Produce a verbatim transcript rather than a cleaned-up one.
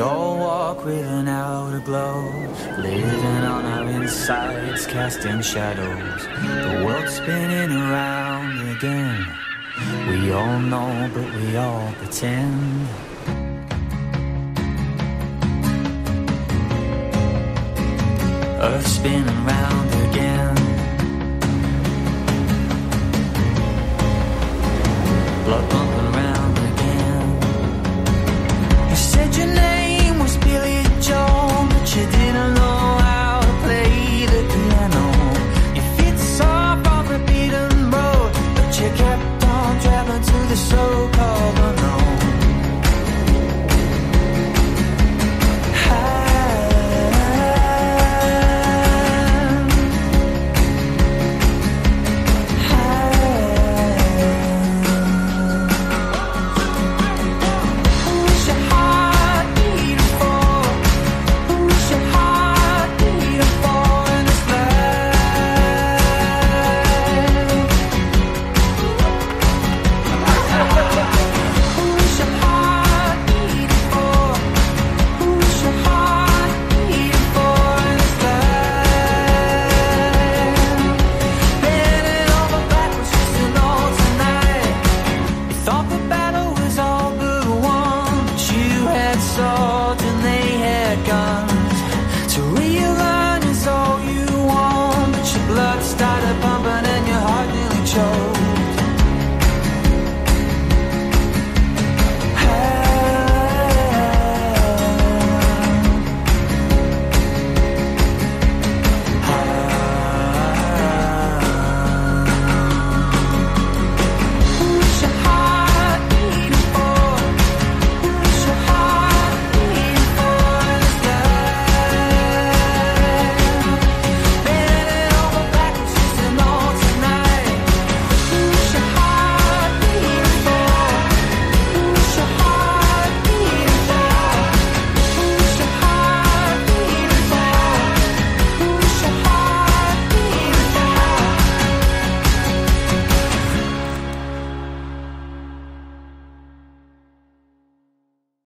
We all walk with an outer glow, living on our insides, casting shadows. The world's spinning around again. We all know, but we all pretend. Earth spinning round again. Blood on